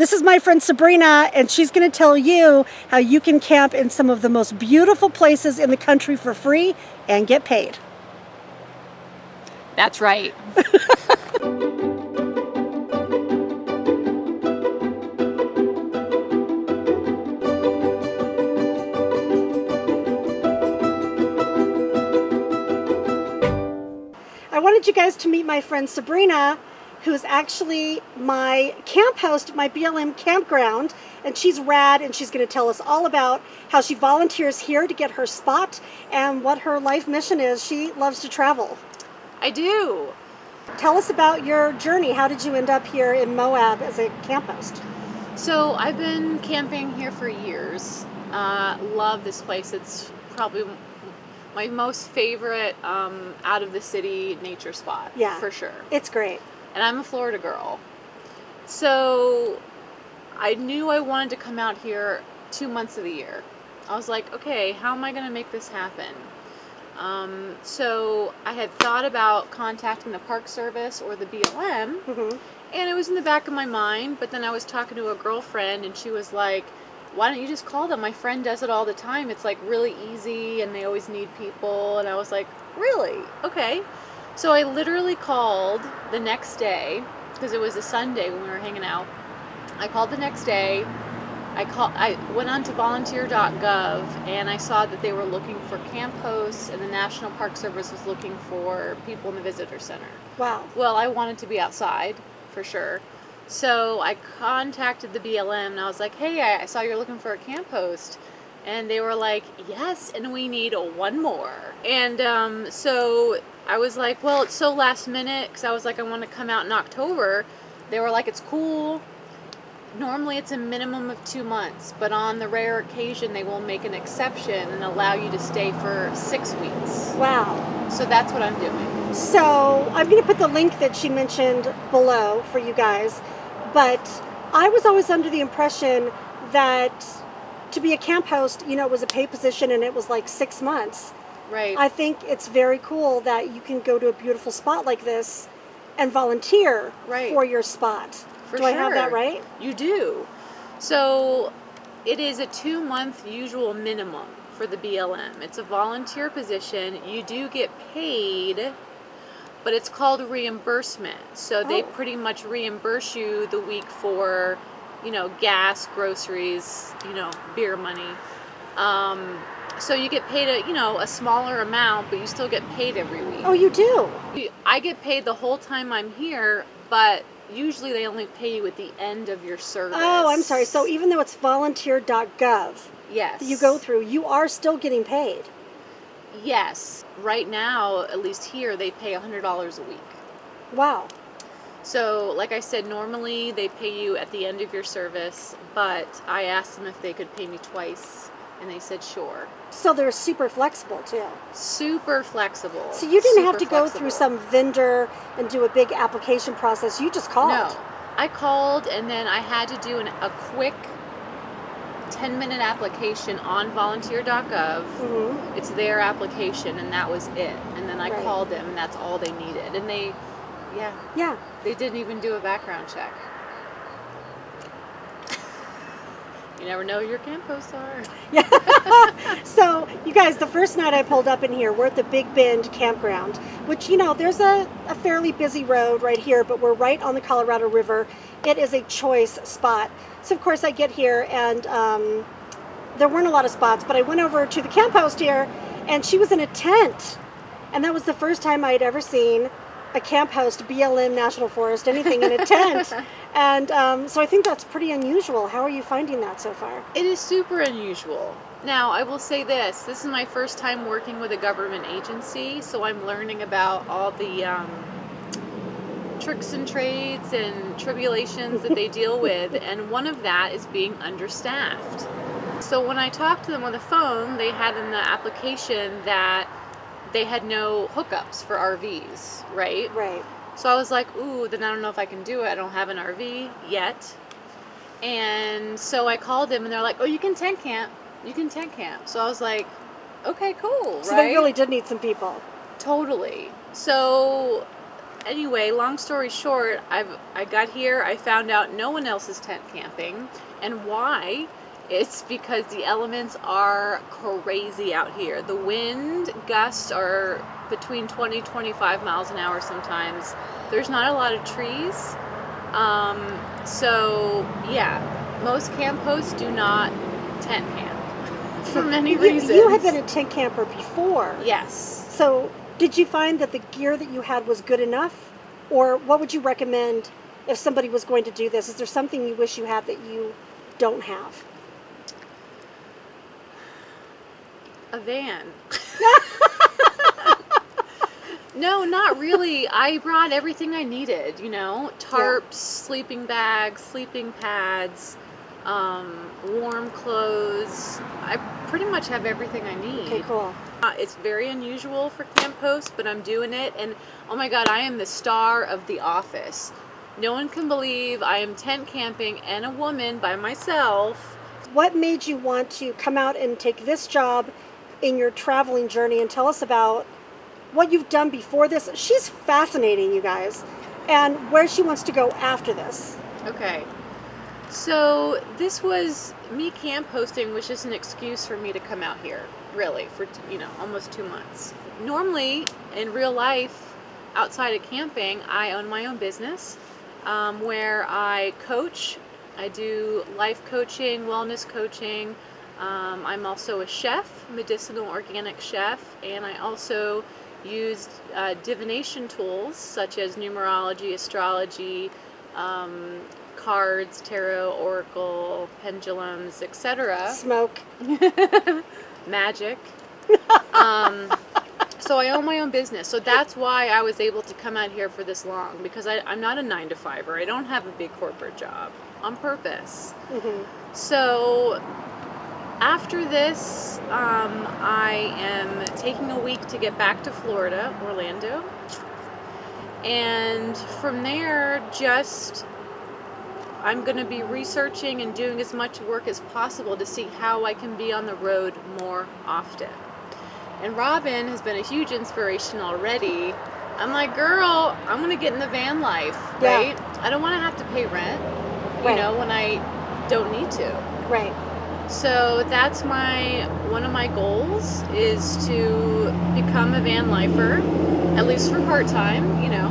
This is my friend Sabrina, and she's going to tell you how you can camp in some of the most beautiful places in the country for free and get paid. That's right. I wanted you guys to meet my friend Sabrina, who's actually my camp host at my BLM campground, and she's rad, and she's going to tell us all about how she volunteers here to get her spot and what her life mission is. She loves to travel. I do. Tell us about your journey. How did you end up here in Moab as a camp host? So I've been camping here for years. Love this place. It's probably my most favorite out of the city nature spot, yeah, for sure. It's great. And I'm a Florida girl. So I knew I wanted to come out here 2 months of the year. I was like, okay, how am I gonna make this happen? So I had thought about contacting the Park Service or the BLM, mm-hmm, and it was in the back of my mind, but then I was talking to a girlfriend and she was like, why don't you just call them? My friend does it all the time. It's like really easy and they always need people. And I was like, really? Okay. So I literally called the next day, because it was a Sunday when we were hanging out. I called the next day. I went on to volunteer.gov and I saw that they were looking for camp hosts and the National Park Service was looking for people in the visitor center. Wow. Well, I wanted to be outside for sure. So I contacted the BLM and I was like, hey, I saw you're looking for a camp host. And they were like, yes, and we need one more. And so I was like, well, it's so last minute, because I was like, I want to come out in October. They were like, it's cool. Normally it's a minimum of 2 months, but on the rare occasion they will make an exception and allow you to stay for 6 weeks. Wow. So that's what I'm doing. So I'm going to put the link that she mentioned below for you guys. But I was always under the impression that to be a camp host, you know, it was a pay position and it was like 6 months. Right. I think it's very cool that you can go to a beautiful spot like this and volunteer, right, for your spot. For sure. Do I have that right? You do. So it is a 2 month usual minimum for the BLM. It's a volunteer position. You do get paid, but it's called reimbursement. So they pretty much reimburse you the week for, you know, gas, groceries, you know, beer money. So you get paid a, you know, a smaller amount, but you still get paid every week. Oh, you do? I get paid the whole time I'm here, but usually they only pay you at the end of your service. Oh, I'm sorry. So even though it's volunteer.gov, yes, you go through, you are still getting paid. Yes. Right now, at least here, they pay $100 a week. Wow. So, like I said, normally they pay you at the end of your service, but I asked them if they could pay me twice, and they said sure. So they're super flexible, too. Super flexible. So you didn't have to go through some vendor and do a big application process. You just called. No. I called, and then I had to do a quick 10-minute application on volunteer.gov. Mm-hmm. It's their application, and that was it. And then I called them, and that's all they needed. And they, yeah. Yeah. They didn't even do a background check. You never know who your camp hosts are. Yeah. So, you guys, the first night I pulled up in here, we're at the Big Bend Campground, which, you know, there's a fairly busy road right here, but we're right on the Colorado River. It is a choice spot. So, of course, I get here, and there weren't a lot of spots, but I went over to the camp host here, and she was in a tent. And that was the first time I had ever seen a camp host, BLM, National Forest, anything, in a tent. And so I think that's pretty unusual. How are you finding that so far? It is super unusual. Now, I will say this. This is my first time working with a government agency, so I'm learning about all the tricks and trades and tribulations that they deal with, and one of that is being understaffed. So when I talked to them on the phone, they had in the application that they had no hookups for RVs, right? Right. So I was like, ooh, then I don't know if I can do it. I don't have an RV yet. And so I called them and they're like, oh, you can tent camp. You can tent camp. So I was like, okay, cool, right? So they really did need some people. Totally. So Anyway, long story short, I got here, I found out no one else is tent camping, and why? It's because the elements are crazy out here. The wind gusts are between 20-25 miles an hour sometimes. There's not a lot of trees, so yeah, most camp hosts do not tent camp for many reasons. You had been a tent camper before. Yes. So did you find that the gear that you had was good enough, or what would you recommend if somebody was going to do this? Is there something you wish you had that you don't have? A van. No, not really. I brought everything I needed, you know, tarps, yeah, sleeping bags, sleeping pads, warm clothes. I pretty much have everything I need. Okay, cool. It's very unusual for camp hosts, but I'm doing it, and oh my God, I am the star of The Office. No one can believe I am tent camping and a woman by myself. What made you want to come out and take this job in your traveling journey, and tell us about what you've done before this? She's fascinating, you guys, and where she wants to go after this. Okay, so this was me camp hosting, which is an excuse for me to come out here, really, for, you know, almost 2 months. Normally, in real life, outside of camping, I own my own business where I coach. I do life coaching, wellness coaching. I'm also a chef, medicinal organic chef, and I also use divination tools such as numerology, astrology, cards, tarot, oracle, pendulums, etc. Smoke. Magic. So I own my own business. So that's why I was able to come out here for this long, because I'm not a 9-to-5-er. I don't have a big corporate job on purpose. Mm-hmm. So after this, I am taking a week to get back to Florida, Orlando, and from there, just I'm going to be researching and doing as much work as possible to see how I can be on the road more often. And Robin has been a huge inspiration already. I'm like, girl, I'm going to get in the van life, right? Yeah. I don't want to have to pay rent, you know, when I don't need to. Right. So that's one of my goals, is to become a van lifer, at least for part-time, you know.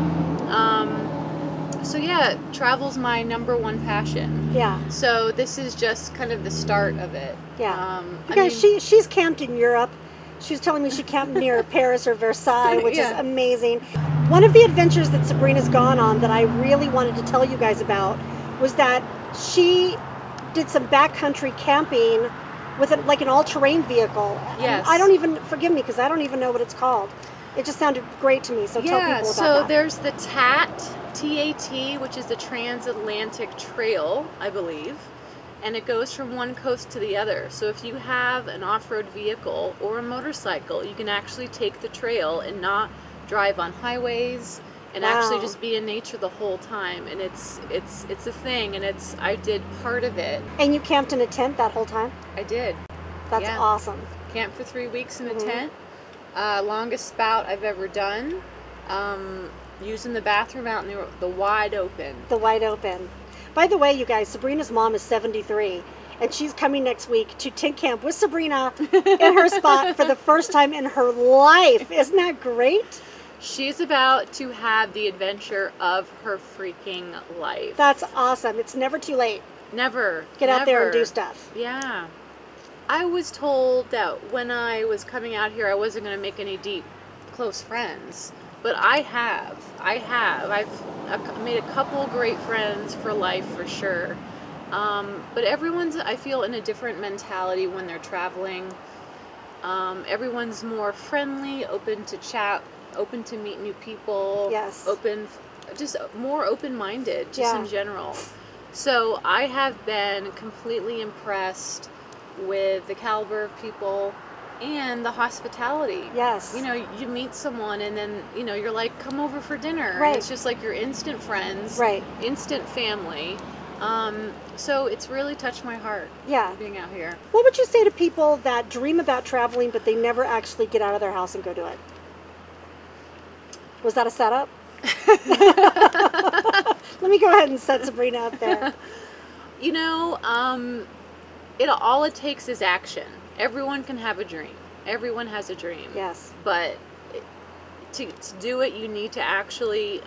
So yeah, travel's my #1 passion. Yeah. So this is just kind of the start of it. Yeah. I mean, she's camped in Europe. She was telling me she camped near Paris or Versailles, which is amazing. One of the adventures that Sabrina's gone on that I really wanted to tell you guys about was that she did some backcountry camping with like an all-terrain vehicle. Yes. I don't even, forgive me, because I don't even know what it's called. It just sounded great to me, so tell people about that. Yeah, so there's the TAT, T-A-T, which is the Trans-Atlantic Trail, I believe, and it goes from one coast to the other. So if you have an off-road vehicle or a motorcycle, you can actually take the trail and not drive on highways, and actually just be in nature the whole time. And it's a thing, and I did part of it. And you camped in a tent that whole time? I did. That's awesome. Camped for 3 weeks in a tent. Longest spout I've ever done. Using the bathroom out in the wide open. The wide open. By the way, you guys, Sabrina's mom is 73. And she's coming next week to tent camp with Sabrina in her spot for the first time in her life. Isn't that great? She's about to have the adventure of her freaking life. That's awesome. It's never too late. Never. Get out there and do stuff. Yeah. I was told that when I was coming out here, I wasn't going to make any deep, close friends. But I have. I've made a couple great friends for life, for sure. But everyone's, I feel, in a different mentality when they're traveling. Everyone's more friendly, open to chat, open to meet new people, just more open-minded, just in general. So I have been completely impressed with the caliber of people and the hospitality. Yes. You know, you meet someone and then, you know, you're like, come over for dinner. Right. And it's just like you're instant friends. Right. Instant family. So it's really touched my heart. Yeah. Being out here. What would you say to people that dream about traveling, but they never actually get out of their house and go do it? Was that a setup? Let me go ahead and set Sabrina up there. You know, all it takes is action. Everyone can have a dream. Everyone has a dream. Yes. But to do it, you need to actually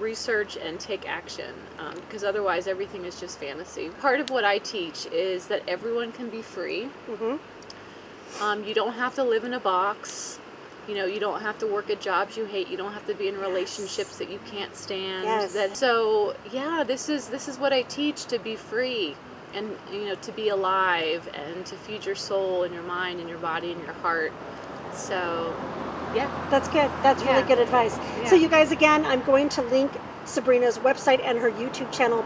research and take action, because otherwise everything is just fantasy. Part of what I teach is that everyone can be free. Mm-hmm. You don't have to live in a box. You know, you don't have to work at jobs you hate. You don't have to be in relationships that you can't stand. Yes. So yeah, this is what I teach, to be free and, you know, to be alive and to feed your soul and your mind and your body and your heart. So yeah. That's good. That's really good advice. Yeah. So you guys, again, I'm going to link Sabrina's website and her YouTube channel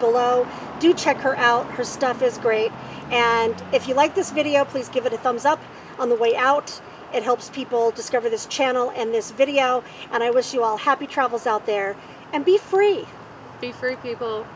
below. Do check her out. Her stuff is great. And if you like this video, please give it a thumbs up on the way out. It helps people discover this channel and this video. And I wish you all happy travels out there, and be free. Be free, people.